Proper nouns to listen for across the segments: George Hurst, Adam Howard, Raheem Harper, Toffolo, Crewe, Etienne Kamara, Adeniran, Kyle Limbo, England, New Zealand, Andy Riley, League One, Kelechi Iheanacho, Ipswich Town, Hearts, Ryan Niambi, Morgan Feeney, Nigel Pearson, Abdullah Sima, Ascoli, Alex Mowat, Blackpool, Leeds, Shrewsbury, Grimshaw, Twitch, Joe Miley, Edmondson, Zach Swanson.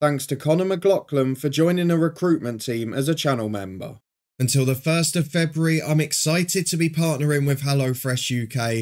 Thanks to Connor McLaughlin for joining the recruitment team as a channel member. Until the 1st of February, I'm excited to be partnering with HelloFresh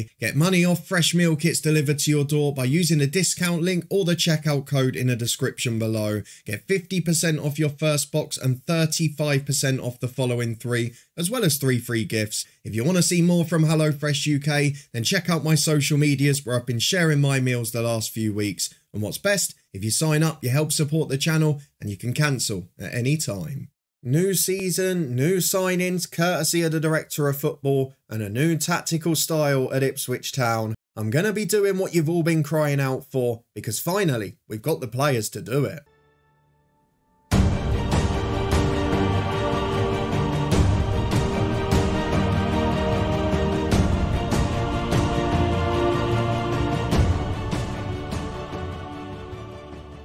UK. Get money off fresh meal kits delivered to your door by using the discount link or the checkout code in the description below. Get 50% off your first box and 35% off the following three, as well as 3 free gifts. If you want to see more from HelloFresh UK, then check out my social medias where I've been sharing my meals the last few weeks. And what's best, if you sign up, you help support the channel and you can cancel at any time. New season, new sign-ins courtesy of the Director of Football and a new tactical style at Ipswich Town. I'm going to be doing what you've all been crying out for because finally we've got the players to do it.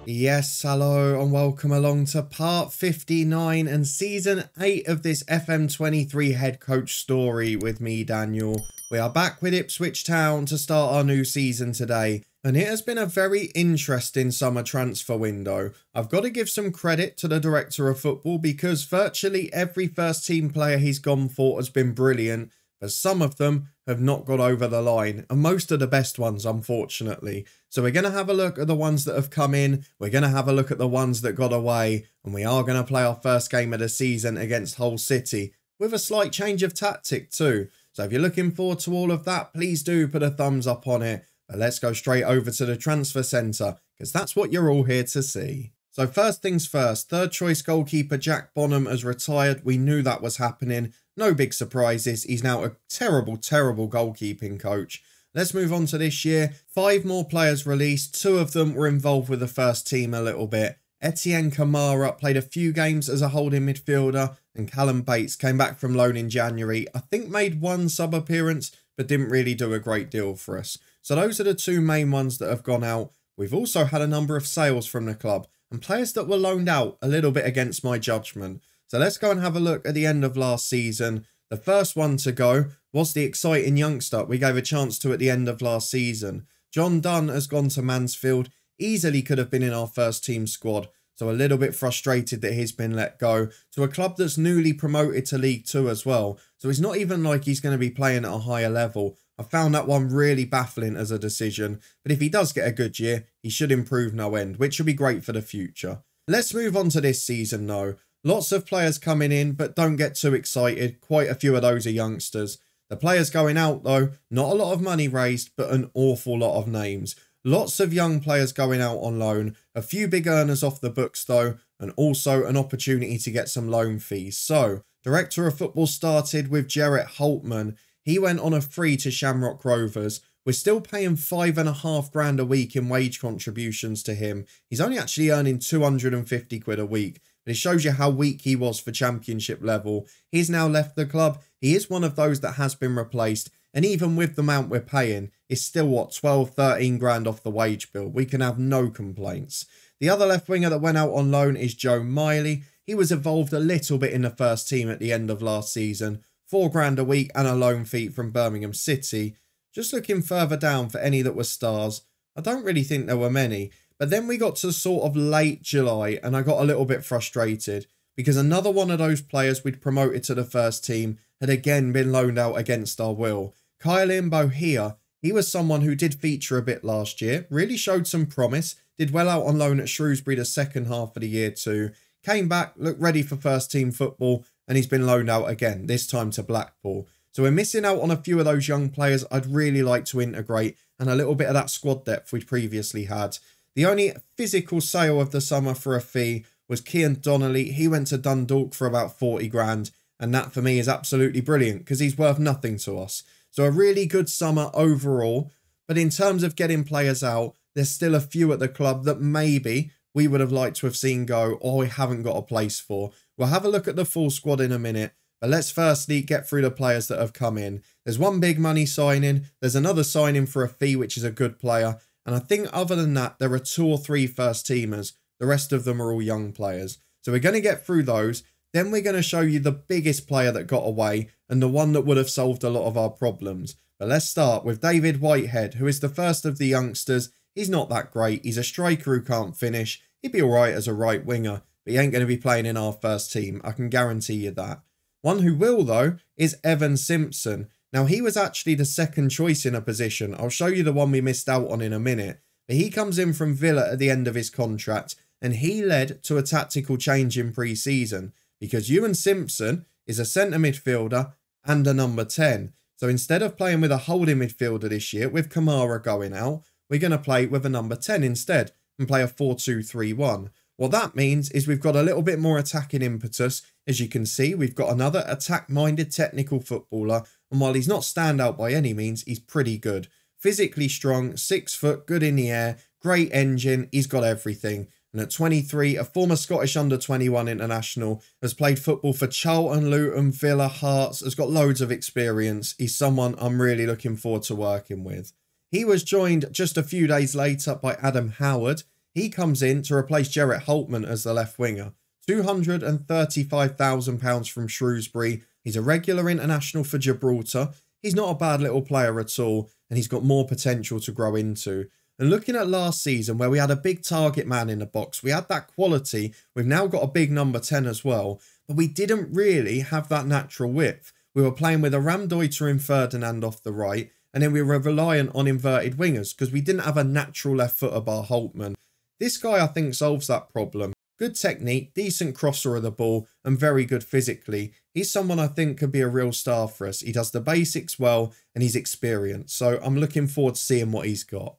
Yes, hello and welcome along to part 59 and season 8 of this FM23 head coach story with me, Daniel. We are back with Ipswich Town to start our new season today. And it has been a very interesting summer transfer window. I've got to give some credit to the Director of Football because virtually every first team player he's gone for has been brilliant. But some of them have not got over the line, and most of the best ones, unfortunately. So we're going to have a look at the ones that have come in, we're going to have a look at the ones that got away, and we are going to play our first game of the season against Hull City, with a slight change of tactic too. So if you're looking forward to all of that, please do put a thumbs up on it. But let's go straight over to the transfer centre, because that's what you're all here to see. So first things first, third choice goalkeeper Jack Bonham has retired. We knew that was happening. No big surprises, he's now a terrible, terrible goalkeeping coach. Let's move on to this year. 5 more players released, 2 of them were involved with the first team a little bit. Etienne Kamara played a few games as a holding midfielder and Callum Bates came back from loan in January. I think made 1 sub appearance but didn't really do a great deal for us. So those are the 2 main ones that have gone out. We've also had a number of sales from the club and players that were loaned out a little bit against my judgment. So let's go and have a look at the end of last season. The first one to go was the exciting youngster we gave a chance to at the end of last season. John Dunn has gone to Mansfield, easily could have been in our first team squad. So a little bit frustrated that he's been let go to a club that's newly promoted to League 2 as well. So it's not even like he's going to be playing at a higher level. I found that one really baffling as a decision. But if he does get a good year, he should improve no end, which will be great for the future. Let's move on to this season though. Lots of players coming in, but don't get too excited. Quite a few of those are youngsters. The players going out though, not a lot of money raised, but an awful lot of names. Lots of young players going out on loan. A few big earners off the books though, and also an opportunity to get some loan fees. So, Director of Football started with Gerrit Holtmann. He went on a free to Shamrock Rovers. We're still paying £5,500 a week in wage contributions to him. He's only actually earning £250 a week. But it shows you how weak he was for championship level. He's now left the club. He is one of those that has been replaced. And even with the amount we're paying, it's still, what, 12, 13 grand off the wage bill. We can have no complaints. The other left winger that went out on loan is Joe Miley. He was involved a little bit in the first team at the end of last season. £4,000 a week and a loan fee from Birmingham City. Just looking further down for any that were stars. I don't really think there were many. But then we got to sort of late July and I got a little bit frustrated because another one of those players we'd promoted to the first team had again been loaned out against our will. Kyle Limbo here, he was someone who did feature a bit last year, really showed some promise, did well out on loan at Shrewsbury the second half of the year too, came back, looked ready for first team football and he's been loaned out again, this time to Blackpool. So we're missing out on a few of those young players I'd really like to integrate and a little bit of that squad depth we'd previously had. The only physical sale of the summer for a fee was Kian Donnelly. He went to Dundalk for about £40,000 and that for me is absolutely brilliant because he's worth nothing to us. So a really good summer overall, but in terms of getting players out, there's still a few at the club that maybe we would have liked to have seen go or we haven't got a place for. We'll have a look at the full squad in a minute, but let's firstly get through the players that have come in. There's one big money signing, there's another signing for a fee which is a good player, and I think other than that, there are 2 or 3 first teamers. The rest of them are all young players. So we're going to get through those. Then we're going to show you the biggest player that got away and the one that would have solved a lot of our problems. But let's start with David Whitehead, who is the first of the youngsters. He's not that great. He's a striker who can't finish. He'd be all right as a right winger, but he ain't going to be playing in our first team. I can guarantee you that. One who will, though, is Ewan Simpson. Now, he was actually the second choice in a position. I'll show you the one we missed out on in a minute. But he comes in from Villa at the end of his contract, and he led to a tactical change in pre-season because Ewan Simpson is a centre midfielder and a number 10. So instead of playing with a holding midfielder this year, with Kamara going out, we're going to play with a number 10 instead and play a 4-2-3-1. What that means is we've got a little bit more attacking impetus. As you can see, we've got another attack-minded technical footballer, and while he's not standout by any means, he's pretty good. Physically strong, 6 foot, good in the air, great engine, he's got everything. And at 23, a former Scottish under-21 international, has played football for Charlton, Luton, Villa, Hearts, has got loads of experience. He's someone I'm really looking forward to working with. He was joined just a few days later by Adam Howard. He comes in to replace Gerrit Holtmann as the left winger. £235,000 from Shrewsbury. He's a regular international for Gibraltar. He's not a bad little player at all, and he's got more potential to grow into. And looking at last season, where we had a big target man in the box, we had that quality. We've now got a big number 10 as well, but we didn't really have that natural width. We were playing with a Ramdeuter in Ferdinand off the right, and then we were reliant on inverted wingers because we didn't have a natural left footer bar Holtmann. This guy, I think, solves that problem. Good technique, decent crosser of the ball, and very good physically. He's someone I think could be a real star for us. He does the basics well, and he's experienced, so I'm looking forward to seeing what he's got.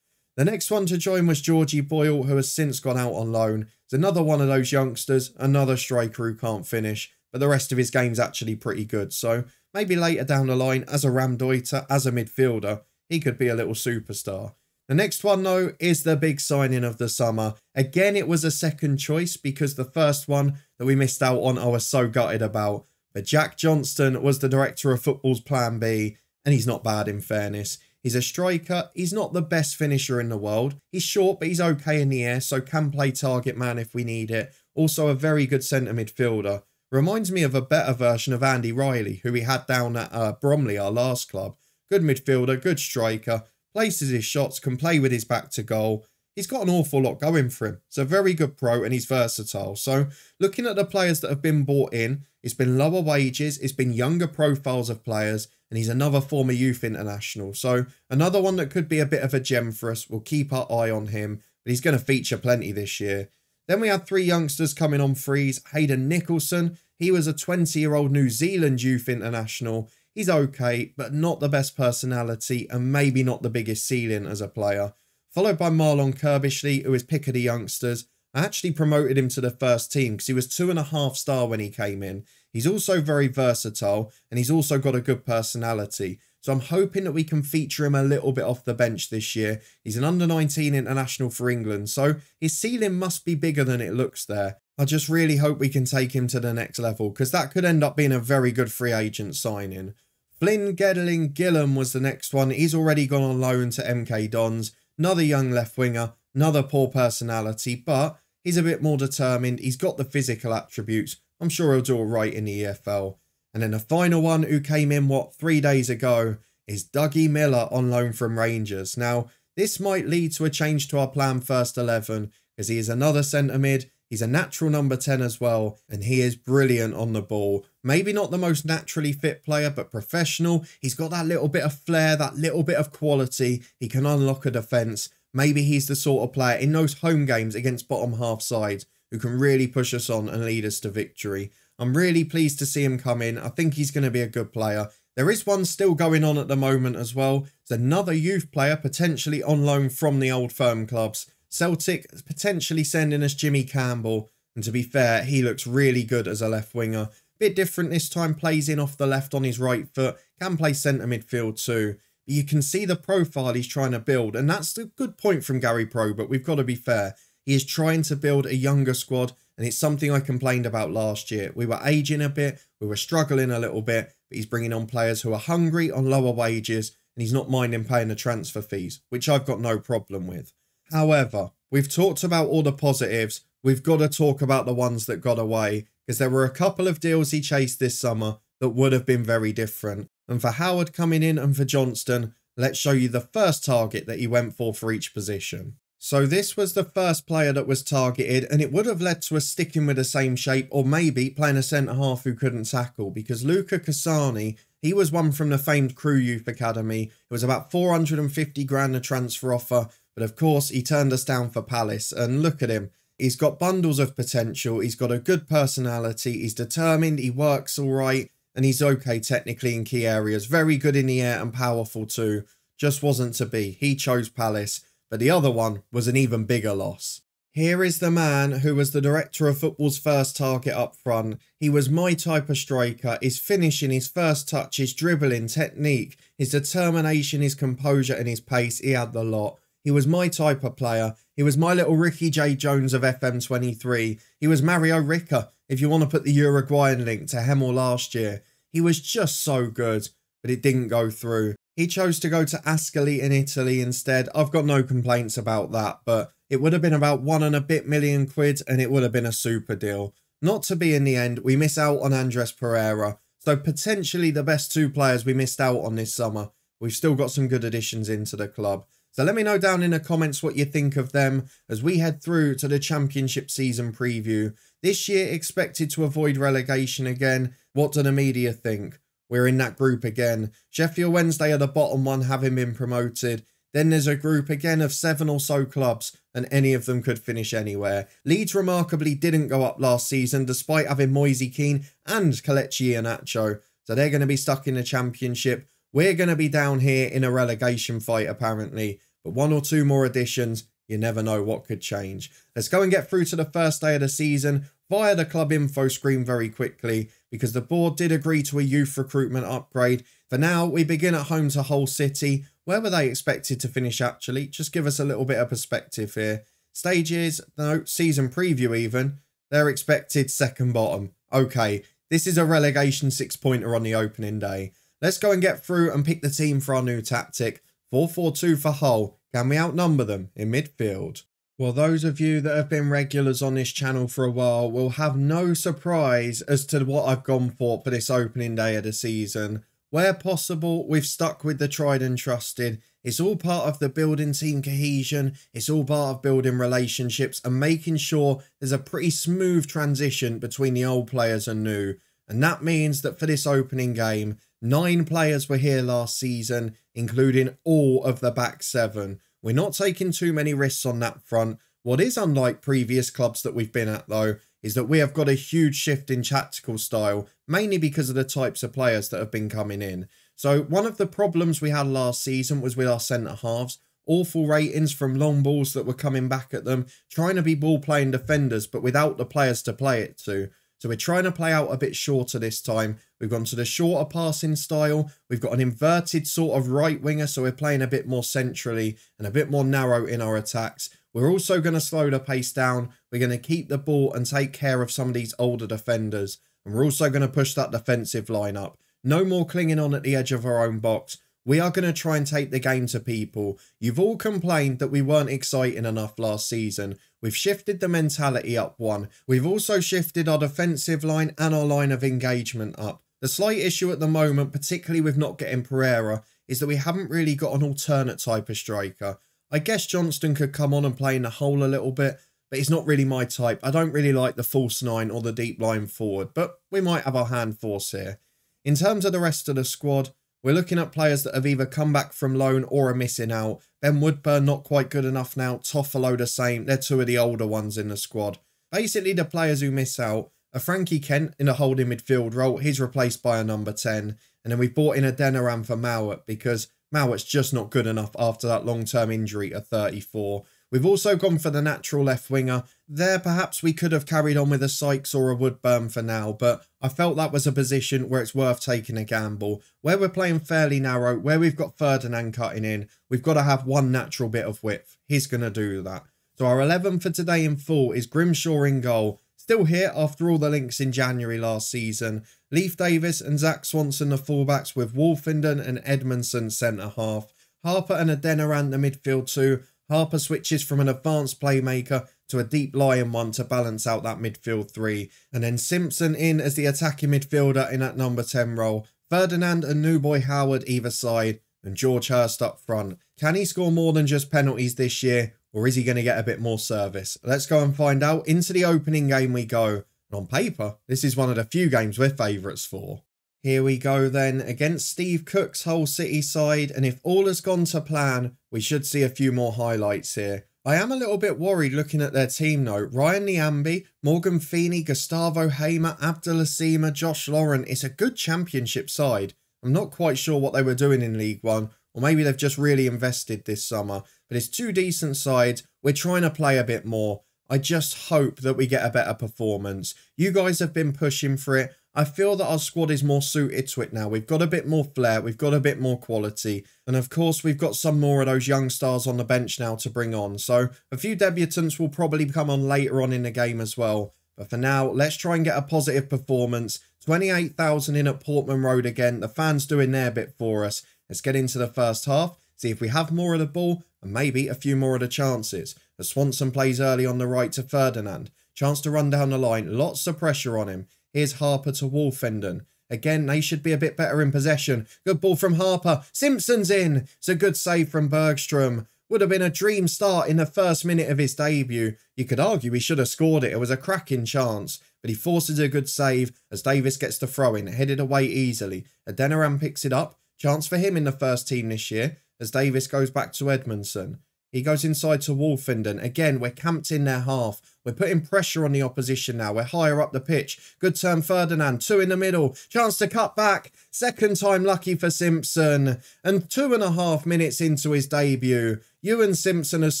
The next one to join was Georgie Boyle, who has since gone out on loan. He's another one of those youngsters, another striker who can't finish, but the rest of his game's actually pretty good, so maybe later down the line, as a Ramdeuter, as a midfielder, he could be a little superstar. The next one, though, is the big signing of the summer. Again, it was a second choice because the first one that we missed out on, I was so gutted about. But Jack Johnston was the director of football's Plan B, and he's not bad in fairness. He's a striker. He's not the best finisher in the world. He's short, but he's okay in the air, so can play target man if we need it. Also a very good centre midfielder. Reminds me of a better version of Andy Riley, who we had down at Bromley, our last club. Good midfielder, good striker. Places his shots, can play with his back to goal. He's got an awful lot going for him. He's a very good pro and he's versatile. So looking at the players that have been bought in, it's been lower wages, it's been younger profiles of players, and he's another former youth international. So another one that could be a bit of a gem for us. We'll keep our eye on him, but he's going to feature plenty this year. Then we had three youngsters coming on frees. Hayden Nicholson, he was a 20-year-old New Zealand youth international. He's okay, but not the best personality and maybe not the biggest ceiling as a player. Followed by Marlon Kirbishley, who is pick of the youngsters. I actually promoted him to the first team because he was 2.5 star when he came in. He's also very versatile and he's also got a good personality. So I'm hoping that we can feature him a little bit off the bench this year. He's an under-19 international for England, so his ceiling must be bigger than it looks there. I just really hope we can take him to the next level because that could end up being a very good free agent signing. Flynn Gedling Gillam was the next one. He's already gone on loan to MK Dons. Another young left winger, another poor personality, but he's a bit more determined. He's got the physical attributes. I'm sure he'll do all right in the EFL. And then the final one who came in, 3 days ago, is Dougie Miller on loan from Rangers. Now, this might lead to a change to our plan first 11 because he is another centre mid. He's a natural number 10 as well, and he is brilliant on the ball. Maybe not the most naturally fit player, but professional. He's got that little bit of flair, that little bit of quality. He can unlock a defence. Maybe he's the sort of player in those home games against bottom half sides who can really push us on and lead us to victory. I'm really pleased to see him come in. I think he's going to be a good player. There is one still going on at the moment as well. It's another youth player potentially on loan from the old firm clubs. Celtic potentially sending us Jimmy Campbell, and to be fair, he looks really good as a left winger. Bit different this time, plays in off the left on his right foot, can play centre midfield too. But you can see the profile he's trying to build, and that's a good point from Gary Probert. We've got to be fair. He is trying to build a younger squad, and it's something I complained about last year. We were ageing a bit, we were struggling a little bit, but he's bringing on players who are hungry on lower wages, and he's not minding paying the transfer fees, which I've got no problem with. However, we've talked about all the positives. We've got to talk about the ones that got away because there were a couple of deals he chased this summer that would have been very different. And for Howard coming in and for Johnston, let's show you the first target that he went for each position. So this was the first player that was targeted, and it would have led to us sticking with the same shape or maybe playing a centre-half who couldn't tackle, because Luca Cassani, he was one from the famed Crewe Youth Academy. It was about 450 grand a transfer offer, but of course he turned us down for Palace, and look at him. He's got bundles of potential, he's got a good personality, he's determined, he works all right, and he's okay technically in key areas. Very good in the air and powerful too. Just wasn't to be. He chose Palace, but the other one was an even bigger loss. Here is the man who was the director of football's first target up front. He was my type of striker. His finishing, his first touch, his dribbling, technique, his determination, his composure and his pace, he had the lot. He was my type of player. He was my little Ricky J. Jones of FM23. He was Mario Rica, if you want to put the Uruguayan link to Hemel last year. He was just so good, but it didn't go through. He chose to go to Ascoli in Italy instead. I've got no complaints about that, but it would have been about £1 and a bit million, and it would have been a super deal. Not to be in the end, we miss out on Andres Pereira. So potentially the best two players we missed out on this summer. We've still got some good additions into the club. So let me know down in the comments what you think of them as we head through to the Championship season preview. This year expected to avoid relegation again. What do the media think? We're in that group again. Sheffield Wednesday are the bottom one, having been promoted. Then there's a group again of 7 or so clubs, and any of them could finish anywhere. Leeds remarkably didn't go up last season, despite having Moise Keane and Kelechi Iheanacho. So they're going to be stuck in the Championship. We're going to be down here in a relegation fight, apparently. But one or two more additions, you never know what could change. Let's go and get through to the first day of the season via the club info screen very quickly, because the board did agree to a youth recruitment upgrade. For now, we begin at home to Hull City. Where were they expected to finish, actually? Just give us a little bit of perspective here. Stages, no, season preview even. They're expected second bottom. Okay, this is a relegation 6-pointer on the opening day. Let's go and get through and pick the team for our new tactic. 4-4-2 for Hull. Can we outnumber them in midfield? Well, those of you that have been regulars on this channel for a while will have no surprise as to what I've gone for this opening day of the season. Where possible, we've stuck with the tried and trusted. It's all part of the building team cohesion. It's all part of building relationships and making sure there's a pretty smooth transition between the old players and new. And that means that for this opening game, 9 players were here last season, including all of the back 7. We're not taking too many risks on that front. What is unlike previous clubs that we've been at, though, is that we have got a huge shift in tactical style, mainly because of the types of players that have been coming in. So one of the problems we had last season was with our centre-halves. Awful ratings from long balls that were coming back at them, trying to be ball-playing defenders, but without the players to play it to. So we're trying to play out a bit shorter this time. We've gone to the shorter passing style. We've got an inverted sort of right winger, so we're playing a bit more centrally and a bit more narrow in our attacks. We're also going to slow the pace down. We're going to keep the ball and take care of some of these older defenders. And we're also going to push that defensive line up. No more clinging on at the edge of our own box. We are going to try and take the game to people. You've all complained that we weren't exciting enough last season. We've shifted the mentality up one. We've also shifted our defensive line and our line of engagement up. The slight issue at the moment, particularly with not getting Pereira, is that we haven't really got an alternate type of striker. I guess Johnston could come on and play in the hole a little bit, but he's not really my type. I don't really like the false 9 or the deep line forward, but we might have our hand force here. In terms of the rest of the squad, we're looking at players that have either come back from loan or are missing out. Ben Woodburn not quite good enough now. Toffolo the same. They're two of the older ones in the squad. Basically the players who miss out are Frankie Kent in a holding midfield role. He's replaced by a number 10. And then we've brought in Adeniran for Mowat because Mowat's just not good enough after that long-term injury at 34. We've also gone for the natural left winger. There perhaps we could have carried on with a Sykes or a Woodburn for now, but I felt that was a position where it's worth taking a gamble. Where we're playing fairly narrow, where we've got Ferdinand cutting in, we've got to have one natural bit of width. He's going to do that. So our 11 for today in full is Grimshaw in goal. Still here after all the links in January last season. Leif Davis and Zach Swanson the fullbacks, with Wolfenden and Edmondson centre-half. Harper and Adeniran the midfield too. Harper switches from an advanced playmaker to a deep lying one to balance out that midfield 3. And then Simpson in as the attacking midfielder in that number 10 role. Ferdinand and new boy Howard either side. And George Hurst up front. Can he score more than just penalties this year? or is he going to get a bit more service? Let's go and find out. Into the opening game we go, and on paper, this is one of the few games we're favourites for. Here we go then, against Steve Cook's Hull City side, and if all has gone to plan, we should see a few more highlights here. I am a little bit worried looking at their team though. Ryan Niambi, Morgan Feeney, Gustavo Hamer, Abdullah Sima, Josh Lauren. It's a good championship side. I'm not quite sure what they were doing in League One, or maybe they've just really invested this summer. But it's two decent sides. We're trying to play a bit more. I just hope that we get a better performance. You guys have been pushing for it. I feel that our squad is more suited to it now. We've got a bit more flair. We've got a bit more quality. And of course, we've got some more of those young stars on the bench now to bring on. So a few debutants will probably come on later on in the game as well. But for now, let's try and get a positive performance. 28,000 in at Portman Road again. The fans doing their bit for us. Let's get into the first half. See if we have more of the ball and maybe a few more of the chances. As Swanson plays early on the right to Ferdinand. Chance to run down the line. Lots of pressure on him. Here's Harper to Wolfenden. Again, they should be a bit better in possession. Good ball from Harper. Simpson's in. It's a good save from Bergstrom. Would have been a dream start in the first minute of his debut. You could argue he should have scored it. It was a cracking chance. But he forces a good save as Davis gets the throw-in. Headed away easily. Adeniran picks it up. Chance for him in the first team this year as Davis goes back to Edmondson. He goes inside to Wolfenden. Again, we're camped in their half. We're putting pressure on the opposition now. We're higher up the pitch. Good turn, Ferdinand. Two in the middle. Chance to cut back. Second time lucky for Simpson. And 2.5 minutes into his debut, Ewan Simpson has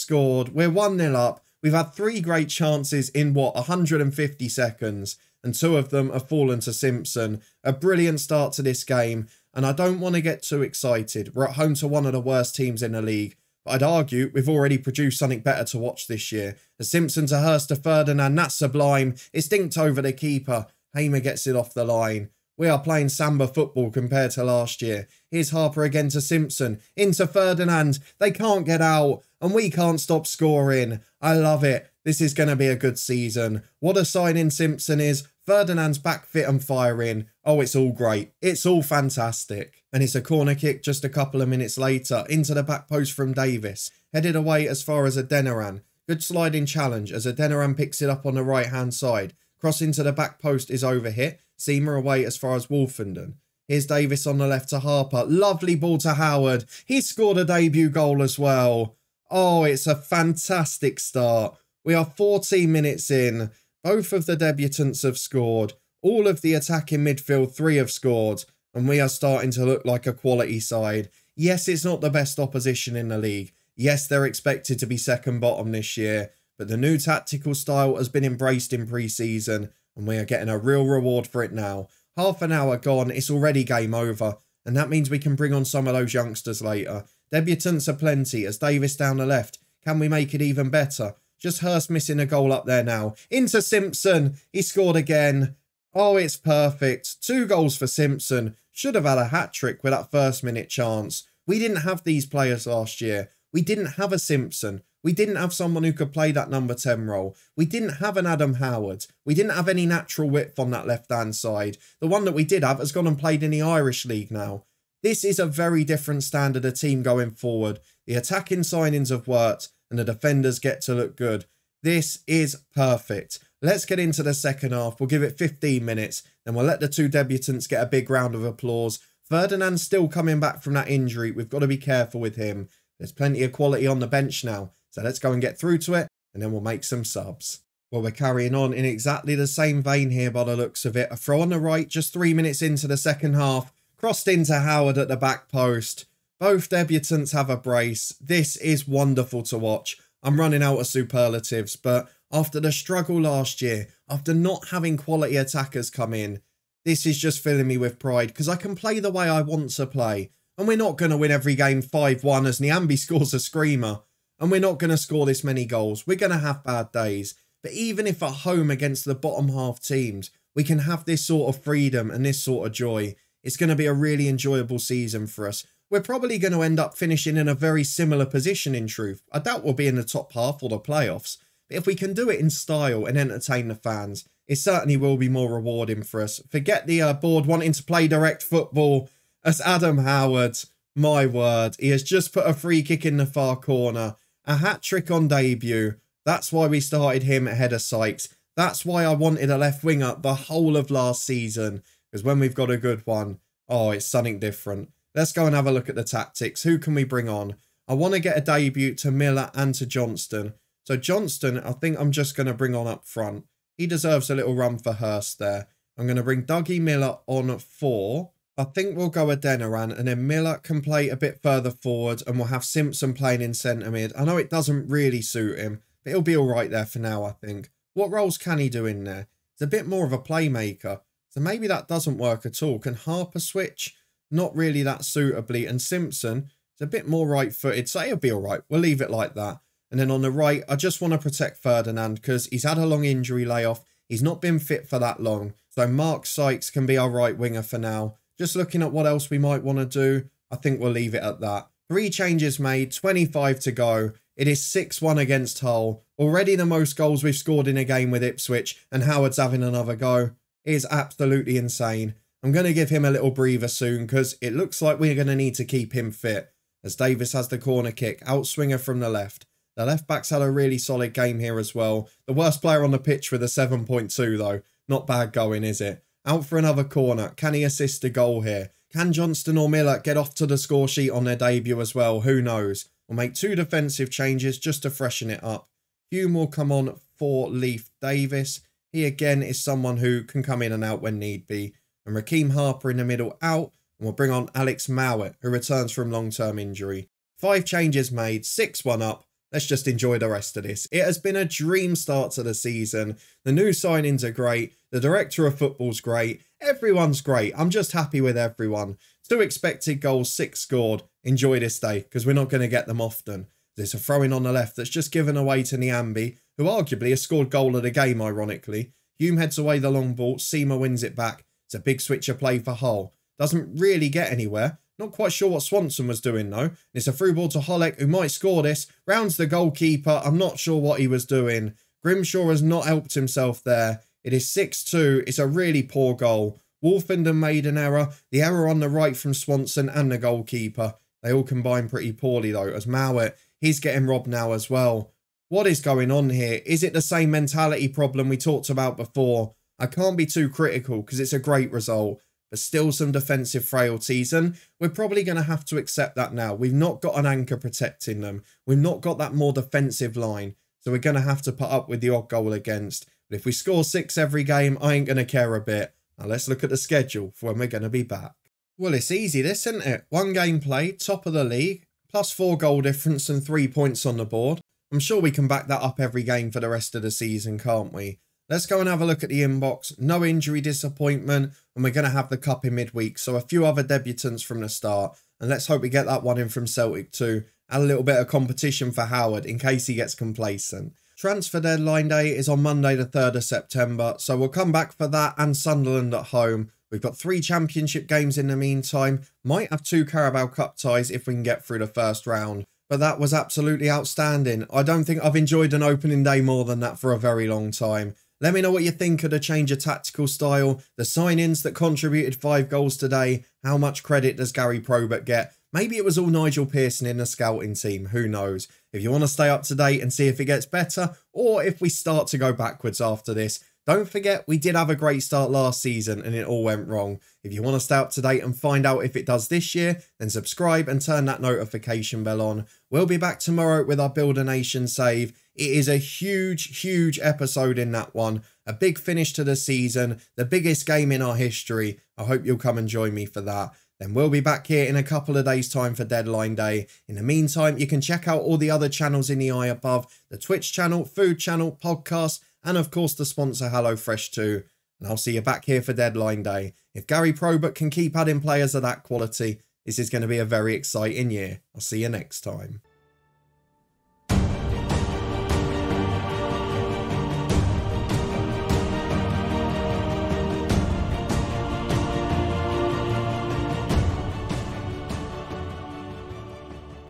scored. We're 1-0 up. We've had three great chances in, 150 seconds. And two of them have fallen to Simpson. A brilliant start to this game. And I don't want to get too excited. We're at home to one of the worst teams in the league. But I'd argue we've already produced something better to watch this year. The Simpson to Hurst to Ferdinand, that's sublime. It's dinked over the keeper. Hamer gets it off the line. We are playing samba football compared to last year. Here's Harper again to Simpson. Into Ferdinand. They can't get out. And we can't stop scoring. I love it. This is going to be a good season. What a signing Simpson is. Ferdinand's back fit and firing. Oh, it's all great. It's all fantastic. And it's a corner kick just a couple of minutes later. Into the back post from Davis. Headed away as far as Adeniran. Good sliding challenge as Adeniran picks it up on the right-hand side. Cross into the back post is overhit. Seamer away as far as Wolfenden. Here's Davis on the left to Harper. Lovely ball to Howard. He scored a debut goal as well. Oh, it's a fantastic start. We are 14 minutes in. Both of the debutants have scored. All of the attacking midfield, three have scored. And we are starting to look like a quality side. Yes, it's not the best opposition in the league. Yes, they're expected to be second bottom this year. But the new tactical style has been embraced in pre-season. And we are getting a real reward for it now. Half an hour gone, it's already game over. And that means we can bring on some of those youngsters later. Debutants are plenty as Davis down the left. Can we make it even better? Just Hurst missing a goal up there now. Into Simpson. He scored again. Oh, it's perfect. Two goals for Simpson. Should have had a hat-trick with that first-minute chance. We didn't have these players last year. We didn't have a Simpson. We didn't have someone who could play that number 10 role. We didn't have an Adam Howard. We didn't have any natural width on that left-hand side. The one that we did have has gone and played in the Irish League now. This is a very different standard of team going forward. The attacking signings have worked. And the defenders get to look good. This is perfect. Let's get into the second half. We'll give it 15 minutes. Then we'll let the two debutants get a big round of applause. Ferdinand's still coming back from that injury. We've got to be careful with him. There's plenty of quality on the bench now. So let's go and get through to it. And then we'll make some subs. Well, we're carrying on in exactly the same vein here by the looks of it. A throw on the right just 3 minutes into the second half. Crossed into Howard at the back post. Both debutants have a brace. This is wonderful to watch. I'm running out of superlatives, but after the struggle last year, after not having quality attackers come in, this is just filling me with pride because I can play the way I want to play. And we're not going to win every game 5-1 as Niambi scores a screamer. And we're not going to score this many goals. We're going to have bad days. But even if at home against the bottom half teams, we can have this sort of freedom and this sort of joy. It's going to be a really enjoyable season for us. We're probably going to end up finishing in a very similar position in truth. I doubt we'll be in the top half or the playoffs. But if we can do it in style and entertain the fans, it certainly will be more rewarding for us. Forget the board wanting to play direct football. As Adam Howard, my word, he has just put a free kick in the far corner. A hat-trick on debut. That's why we started him ahead of Sykes. That's why I wanted a left winger the whole of last season. Because when we've got a good one, oh, it's something different. Let's go and have a look at the tactics. Who can we bring on? I want to get a debut to Miller and to Johnston. So Johnston, I think I'm just going to bring on up front. He deserves a little run for Hurst there. I'm going to bring Dougie Miller on at 4. I think we'll go Adeniran, and then Miller can play a bit further forward, and we'll have Simpson playing in centre mid. I know it doesn't really suit him, but he'll be all right there for now, I think. What roles can he do in there? He's a bit more of a playmaker, so maybe that doesn't work at all. Can Harper switch? Not really that suitably, and Simpson is a bit more right-footed, so he'll be all right. We'll leave it like that. And then on the right, I just want to protect Ferdinand because he's had a long injury layoff. He's not been fit for that long, so Mark Sykes can be our right winger for now. Just looking at what else we might want to do, I think we'll leave it at that. 3 changes made, 25 to go. It is 6-1 against Hull. Already the most goals we've scored in a game with Ipswich, and Howard's having another go. It is absolutely insane. I'm going to give him a little breather soon because it looks like we're going to need to keep him fit. As Davis has the corner kick, outswinger from the left. The left back's had a really solid game here as well. The worst player on the pitch with a 7.2 though. Not bad going, is it? Out for another corner. Can he assist a goal here? Can Johnston or Miller get off to the score sheet on their debut as well? Who knows? We'll make 2 defensive changes just to freshen it up. Hume will come on for Leif Davis. He again is someone who can come in and out when need be. And Raheem Harper in the middle out. And we'll bring on Alex Mowat, who returns from long-term injury. 5 changes made, 6-1 up. Let's just enjoy the rest of this. It has been a dream start to the season. The new signings are great. The director of football's great. Everyone's great. I'm just happy with everyone. 2 expected goals, 6 scored. Enjoy this day because we're not going to get them often. There's a throw-in on the left that's just given away to Niambi, who arguably has scored goal of the game, ironically. Hume heads away the long ball. Seema wins it back. It's a big switcher play for Hull. Doesn't really get anywhere. Not quite sure what Swanson was doing though. It's a through ball to Holleck, who might score this. Rounds the goalkeeper. I'm not sure what he was doing. Grimshaw has not helped himself there. It is 6-2. It's a really poor goal. Wolfenden made an error. The error on the right from Swanson and the goalkeeper. They all combine pretty poorly though, as Mowat, he's getting robbed now as well. What is going on here? Is it the same mentality problem we talked about before? I can't be too critical because it's a great result. But still some defensive frailties, and we're probably going to have to accept that now. We've not got an anchor protecting them. We've not got that more defensive line, so we're going to have to put up with the odd goal against. But if we score 6 every game, I ain't going to care a bit. Now let's look at the schedule for when we're going to be back. Well, it's easy this, isn't it? 1 game played, top of the league, plus 4 goal difference and 3 points on the board. I'm sure we can back that up every game for the rest of the season, can't we? Let's go and have a look at the inbox. No injury disappointment, and we're going to have the cup in midweek. So a few other debutants from the start, and let's hope we get that one in from Celtic too. Add a little bit of competition for Howard in case he gets complacent. Transfer deadline day is on Monday the 3rd of September, so we'll come back for that and Sunderland at home. We've got 3 championship games in the meantime. Might have 2 Carabao Cup ties if we can get through the first round. But that was absolutely outstanding. I don't think I've enjoyed an opening day more than that for a very long time. Let me know what you think of the change of tactical style, the sign-ins that contributed 5 goals today, how much credit does Gary Probert get? Maybe it was all Nigel Pearson in the scouting team, who knows? If you want to stay up to date and see if it gets better, or if we start to go backwards after this, don't forget we did have a great start last season and it all went wrong. If you want to stay up to date and find out if it does this year, then subscribe and turn that notification bell on. We'll be back tomorrow with our Build a Nation save. It is a huge, huge episode in that one. A big finish to the season. The biggest game in our history. I hope you'll come and join me for that. Then we'll be back here in a couple of days' time for deadline day. In the meantime, you can check out all the other channels in the eye above. The Twitch channel, food channel, podcast, and of course the sponsor HelloFresh too. And I'll see you back here for deadline day. If Gary Probert can keep adding players of that quality, this is going to be a very exciting year. I'll see you next time.